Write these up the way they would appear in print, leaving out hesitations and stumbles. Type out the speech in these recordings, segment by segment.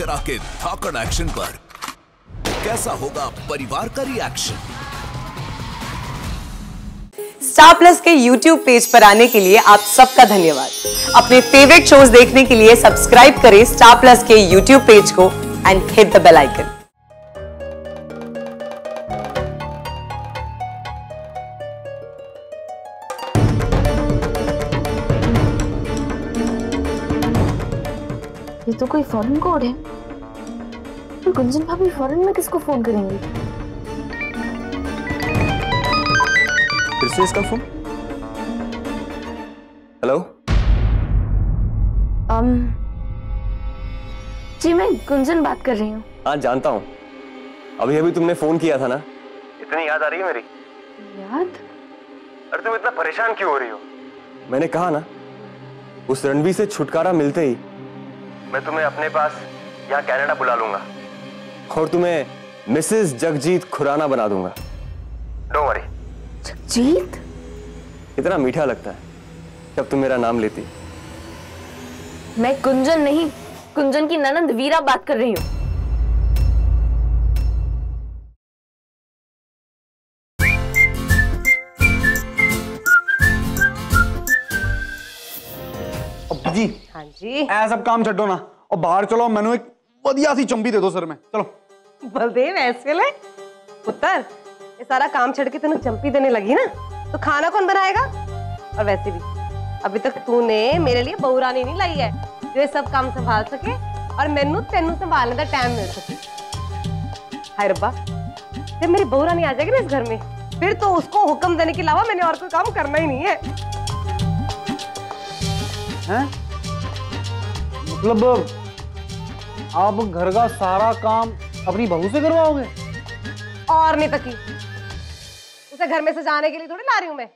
अक्षरा के धाकड़ एक्शन पर कैसा होगा परिवार का रिएक्शन। स्टार प्लस के YouTube पेज पर आने के लिए आप सबका धन्यवाद। अपने फेवरेट शोज देखने के लिए सब्सक्राइब करें स्टार प्लस के YouTube पेज को and hit the bell icon. ये तो कोई फॉरेन कोड है। तो गुंजन भाभी फॉरेन में किसको फोन करेंगी? फिर से इसका फोन। हेलो। जी मैं गुंजन बात कर रही हूँ। हाँ जानता हूँ, अभी अभी तुमने फोन किया था ना। इतनी याद आ रही है मेरी? याद? अरे तुम इतना परेशान क्यों हो रही हो? मैंने कहा ना, उस रणबीर से छुटकारा मिलते ही मैं तुम्हें अपने पास यहाँ कनाडा बुला लूंगा और तुम्हें मिसेस जगजीत खुराना बना दूंगा। Don't worry. जगजीत? इतना मीठा लगता है जब तुम मेरा नाम लेती। मैं गुंजन नहीं, गुंजन की ननंद वीरा बात कर रही हूँ। जी हाँ जी, सब काम छो ना और बाहर चलो, मैनू एक बढ़िया सी चंबी दे दो सर में। चलो बलदेव ऐसे ले पुत्र, ये सारा काम छड़ के तूने चंपी देने लगी ना तो खाना कौन बनाएगा? और वैसे भी अभी तक तूने मेरे लिए बहुरानी नहीं लाई है जो ये सब काम संभाल सके और मैनू तेनू संभालने का टाइम मिल सके। हाय रब्बा, जब मेरी बहुरानी आ जाएगी ना इस घर में फिर तो उसको हुक्म देने के अलावा मैंने और कोई काम करना ही नहीं है। हैं? मतलब आप घर का सारा काम अपनी बहू से करवाओगे? और नहीं तकी, उसे घर में सजाने के लिए थोड़ी ला रही हूं मैं।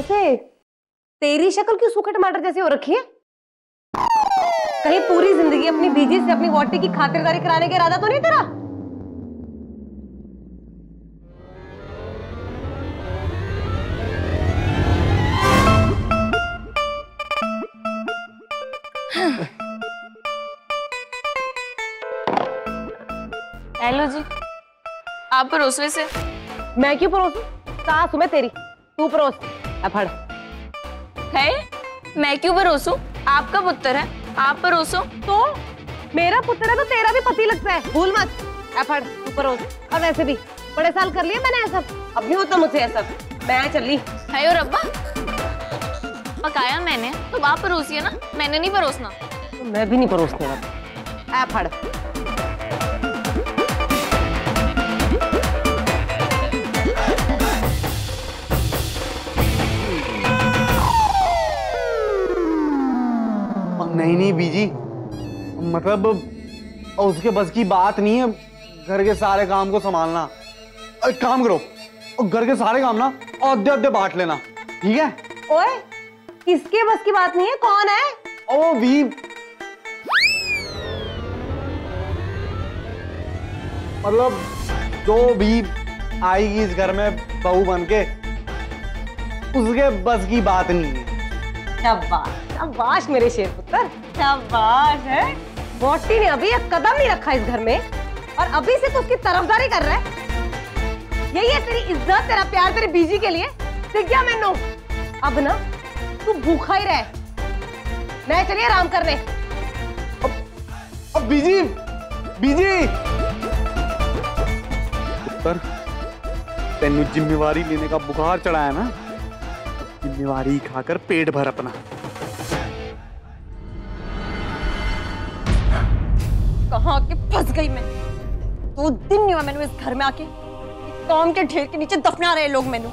ऐसे तेरी शक्ल क्यों सूखे टमाटर जैसी हो रखी है? कहीं पूरी जिंदगी अपनी बीजी से अपनी वोटी की खातिरदारी कराने का इरादा तो नहीं तेरा? हेलो जी, आप परोसने से? मैं क्यों परोसूं? सासू मैं तेरी, तू परोस। अफड़ है, मैं क्यों परोसूं? आपका पुत्र है, आप परोसो। तो मेरा पुत्र है तो तेरा भी पति लगता है, भूल मत। अफड़ तू परोस। और वैसे भी बड़े साल कर लिए मैंने ऐसा, अब नहीं होता मुझसे ऐसा। मैं चली है और अब्बा पकाया मैंने, तो आप परोसिए ना, मैंने नहीं परोसना। तो मैं भी नहीं परोसने वाला। अफड़ नहीं नहीं बीजी, मतलब उसके बस की बात नहीं है घर के सारे काम को संभालना। एक काम करो, घर के सारे काम ना आधे आधे बांट लेना, ठीक है? ओए, किसके बस की बात नहीं है? कौन है? ओ भी मतलब जो भी आएगी इस घर में बहू बन के उसके बस की बात नहीं है। शाबाश शाबाश मेरे शेर पुत्र, शाबाश है। वोटी ने अभी एक कदम नहीं रखा इस घर में और अभी से तो उसकी तरफदारी कर रहा है। यही है तेरी इज्जत, तेरा प्यार तेरे बीजी के लिए। ठीक है मैनू, अब ना तू भूखा ही रहे, मैं चलिए आराम करने। अब बीजी बीजी पुत्र, तेनू जिम्मेवारी लेने का बुखार चढ़ाया ना, जिम्मेवारी खाकर पेट भर अपना। कहाँ के फंस गई मैं? 2 दिन नहीं हुआ मैंने इस घर में आके, काम के ढेर के नीचे दफना रहे लोग मैनू।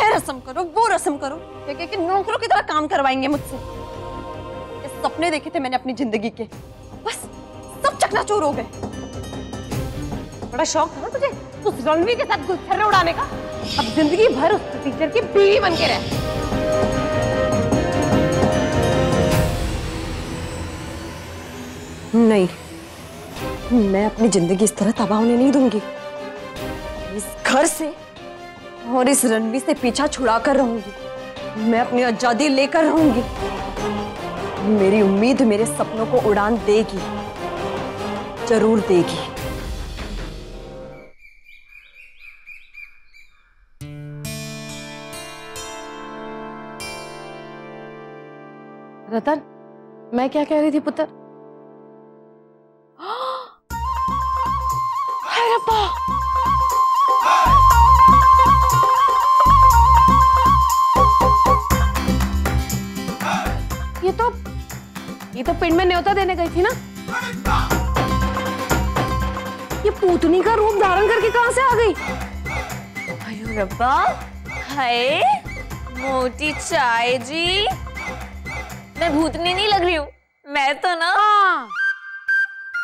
ये रस्म करो वो रस्म करो, कि नौकरों की तरह काम करवाएंगे मुझसे। ये सपने देखे थे मैंने अपनी जिंदगी के, बस सब चकनाचूर हो गए। बड़ा शौक था ना तुझे उस रणवीर के साथ गुलछर्रे उड़ाने का, अब जिंदगी भर उस टीचर की बीवी बन के रह। नहीं, मैं अपनी जिंदगी इस तरह तबाह होने नहीं दूंगी। इस घर से और इस रणवीर से पीछा छुड़ा कर रहूंगी। मैं अपनी आजादी लेकर रहूंगी। मेरी उम्मीद मेरे सपनों को उड़ान देगी, जरूर देगी। रतन, मैं क्या कह रही थी पुत्र? ये तो पिंड में न्योता देने गई थी ना। ये पूतनी का रूप धारण करके कहां से आ गई? अयो रब्बा, हाय मोटी चाय जी, मैं भूतनी नहीं लग रही हूँ। मैं तो ना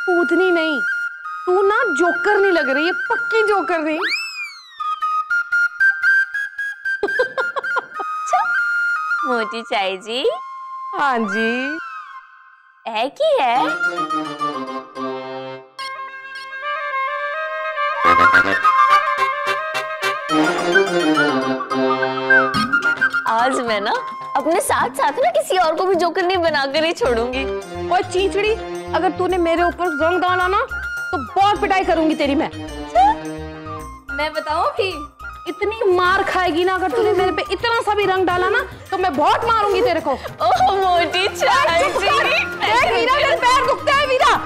भूतनी नहीं, तू ना जोकर नहीं लग रही, ये पक्की जोकर नहीं। मोटी चाय जी, हाँ जी, है कि है। आज मैं ना अपने साथ साथ ना किसी और को भी जोकर नहीं बनाकर ही छोड़ूंगी। और चीचड़ी, अगर तूने मेरे ऊपर रंग डाला ना तो बहुत पिटाई करूंगी तेरी। मैं बताऊं भी, इतनी मार खाएगी ना अगर तूने मेरे पे इतना सा भी रंग डाला ना तो मैं बहुत मारूंगी तेरे को। ओह मोटी चाय जी, देख वीरा मेरे पैर दुखते हैं वीरा।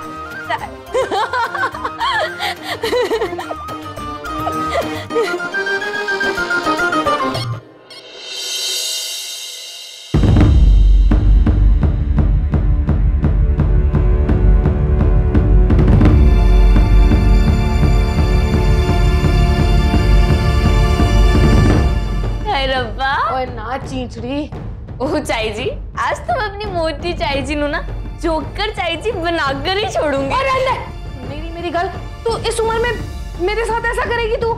चींचड़ी, ओ चाय जी, आज तो मैं अपनी मोटी चाय जी ना जोकर चाय जी बनाकर ही छोड़ूंगी। मेरी गल, तू इस उम्र में मेरे साथ ऐसा करेगी? तू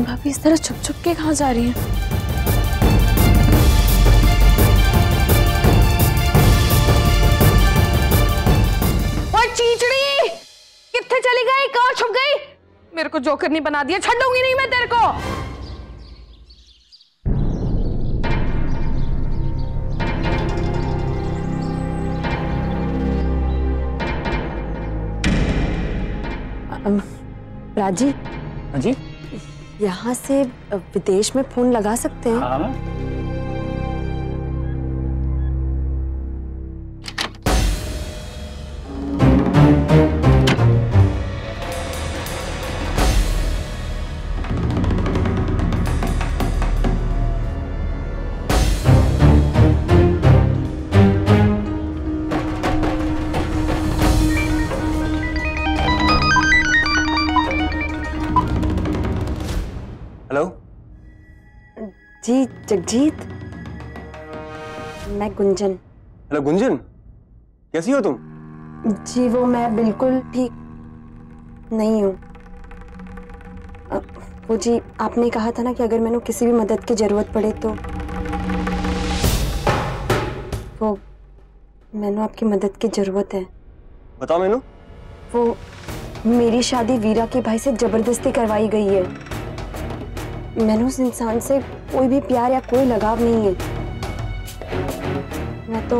भाभी इस तरह छुप छुप के कहाँ जा रही है? और चीचड़ी कितने चली गई, कहाँ छुप गई? मेरे को जोकर नहीं बना दिया, छोड़ूंगी नहीं मैं तेरे को। राजी जी, यहाँ से विदेश में फोन लगा सकते हैं? हाँ। जी जगजीत, मैं गुंजन। हेलो गुंजन, कैसी हो तुम? जी वो मैं बिल्कुल ठीक नहीं हूँ। वो जी आपने कहा था ना कि अगर मैंने किसी भी मदद की ज़रूरत पड़े तो वो मैंने आपकी मदद की ज़रूरत है। बताओ मैनू। वो मेरी शादी वीरा के भाई से ज़बरदस्ती करवाई गई है। मैंने उस इंसान से कोई भी प्यार या कोई लगाव नहीं है। मैं तो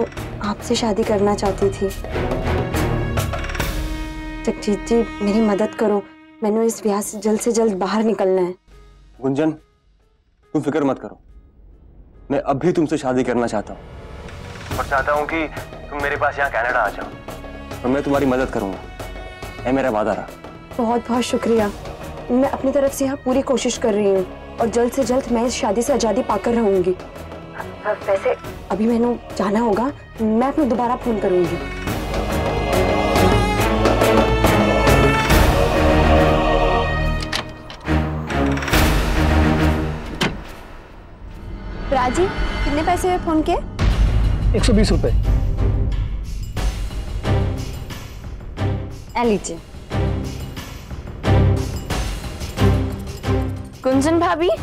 आपसे शादी करना चाहती थी। जगजीत जी, मेरी मदद करो, मैंने इस ब्याह से जल्द बाहर निकलना है। गुंजन, तुम फिक्र मत करो, मैं अब भी तुमसे शादी करना चाहता हूँ और चाहता हूँ कि तुम मेरे पास यहाँ कनाडा आ जाओ और मैं तुम्हारी मदद करूँगा। ये मेरा वादा रहा। बहुत बहुत शुक्रिया, मैं अपनी तरफ से यहाँ पूरी कोशिश कर रही हूँ और जल्द से जल्द मैं इस शादी से आज़ादी पाकर रहूंगी। वैसे अभी मैंने जाना होगा, मैं अपने दोबारा फोन करूंगी। राजी, कितने पैसे हुए फोन के? 120 रुपए। लीजिए। गुंजन भाभी, आप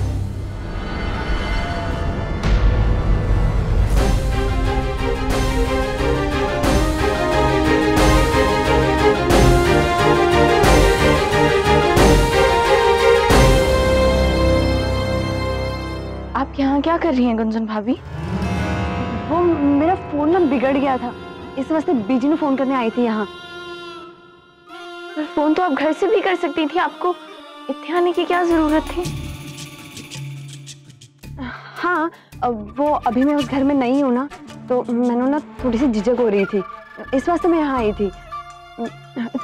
यहाँ क्या कर रही हैं? गुंजन भाभी, वो मेरा फोन ना बिगड़ गया था, इस वास्ते बीजी ने फोन करने आई थी यहाँ। पर फोन तो आप घर से भी कर सकती थी, आपको इतने आने की क्या जरूरत थी? हाँ, वो अभी मैं उस घर में नहीं हूँ ना, तो मैंने ना थोड़ी सी झिझक हो रही थी, इस वास्ते मैं यहाँ आई थी।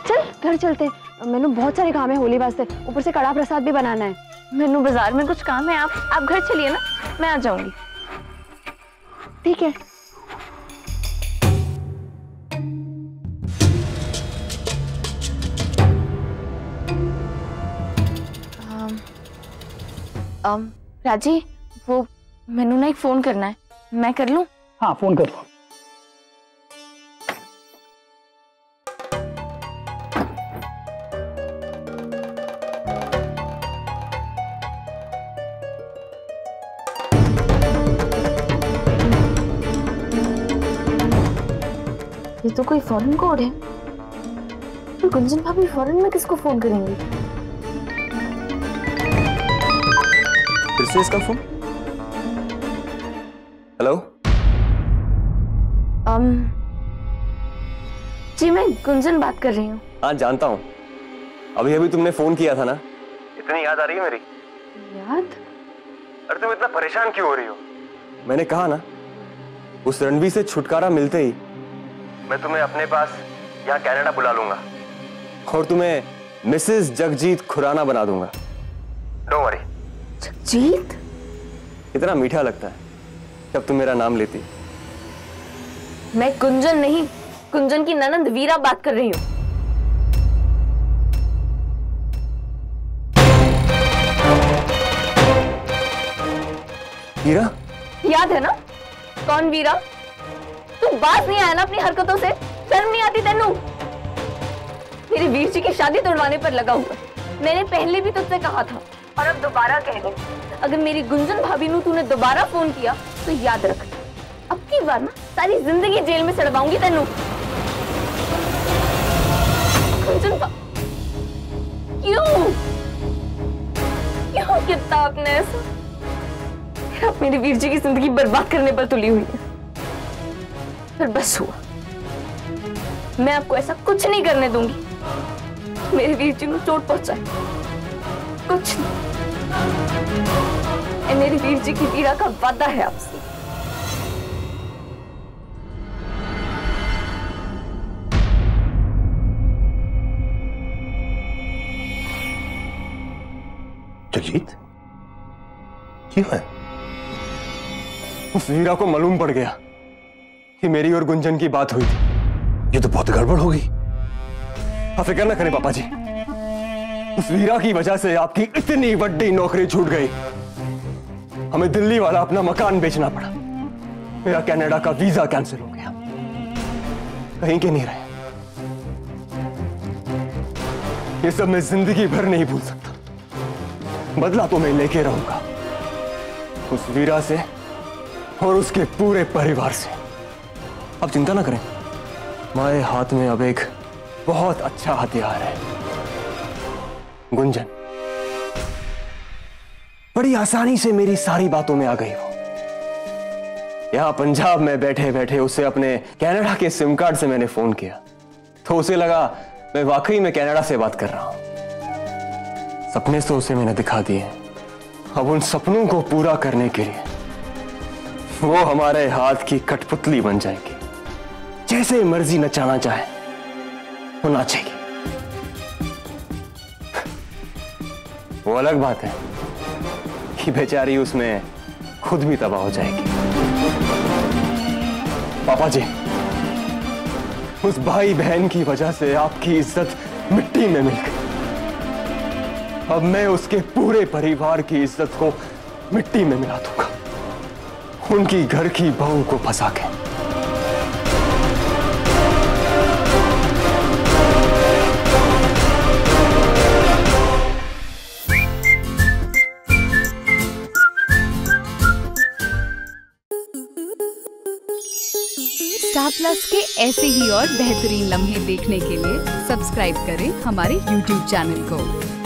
चल घर चलते, मैंने बहुत सारे काम है होली वास्ते, ऊपर से कड़ा प्रसाद भी बनाना है। मैंने बाजार में कुछ काम है, आप घर चलिए ना, मैं आ जाऊंगी। ठीक है। राजी, वो मैंने ना एक फोन करना है, मैं कर लूं? हाँ फोन कर लो। ये तो कोई फॉरेन कोड है, तो गुंजन भाभी फॉरेन में किसको फोन करेंगी? फिर से इसका फोन। हेलो। जी मैं गुंजन बात कर रही हूँ। हाँ जानता हूँ, अभी अभी तुमने फोन किया था ना। इतनी याद आ रही है मेरी? याद? अरे तुम इतना परेशान क्यों हो रही हो? मैंने कहा ना, उस रणबीर से छुटकारा मिलते ही मैं तुम्हें अपने पास यहाँ कनाडा बुला लूंगा और तुम्हें मिसेस जगजीत खुराना बना दूंगा। Don't worry. जगजीत? इतना मीठा लगता है जब तुम मेरा नाम लेती। मैं गुंजन नहीं, गुंजन की ननंद वीरा बात कर रही हूँ। वीरा? याद है ना कौन वीरा? तू बाज नहीं आया ना अपनी हरकतों से? शर्म नहीं आती तेनू? मेरे वीर जी की शादी तोड़वाने पर लगा हुआ। मैंने पहले भी तुझसे कहा था और अब दोबारा कह दे, अगर मेरी गुंजन भाभी नू तूने दोबारा फोन किया तो याद रख, अब की बार ना सारी जिंदगी जेल में सड़वाऊंगी तेनू। गुंजन क्यों क्यों कितना आपने ऐसा? आप मेरे वीर जी की जिंदगी बर्बाद करने पर तुली हुई है। पर बस हुआ, मैं आपको ऐसा कुछ नहीं करने दूंगी। मेरे वीर जी को चोट पहुंचाए कुछ नहीं, मेरे वीर जी की वीरा का वादा है आपसे। जगजीत क्यों है? उस वीरा को मालूम पड़ गया कि मेरी और गुंजन की बात हुई थी। ये तो बहुत गड़बड़ होगी। आप फिक्र ना करें पापा जी, उस वीरा की वजह से आपकी इतनी बड़ी नौकरी छूट गई। हमें दिल्ली वाला अपना मकान बेचना पड़ा, मेरा कनाडा का वीजा कैंसिल हो गया, कहीं के नहीं रहे। ये सब मैं जिंदगी भर नहीं भूल सकता। बदला तो मैं लेके रहूंगा, उस वीरा से और उसके पूरे परिवार से। आप चिंता ना करें, हमारे हाथ में अब एक बहुत अच्छा हथियार है, गुंजन। बड़ी आसानी से मेरी सारी बातों में आ गई हो। यहां पंजाब में बैठे बैठे उसे अपने कनाडा के सिम कार्ड से मैंने फोन किया, तो उसे लगा मैं वाकई में कनाडा से बात कर रहा हूं। सपने तो उसे मैंने दिखा दिए, अब उन सपनों को पूरा करने के लिए वो हमारे हाथ की कठपुतली बन जाएगी। जैसे मर्जी नचाना चाहे वो नाचेगी। वो अलग बात है कि बेचारी उसमें खुद भी तबाह हो जाएगी। पापा जी, उस भाई बहन की वजह से आपकी इज्जत मिट्टी में मिल गई, अब मैं उसके पूरे परिवार की इज्जत को मिट्टी में मिला दूंगा, उनकी घर की बहू को फंसा के। स्टार प्लस के ऐसे ही और बेहतरीन लम्हे देखने के लिए सब्सक्राइब करें हमारे YouTube चैनल को।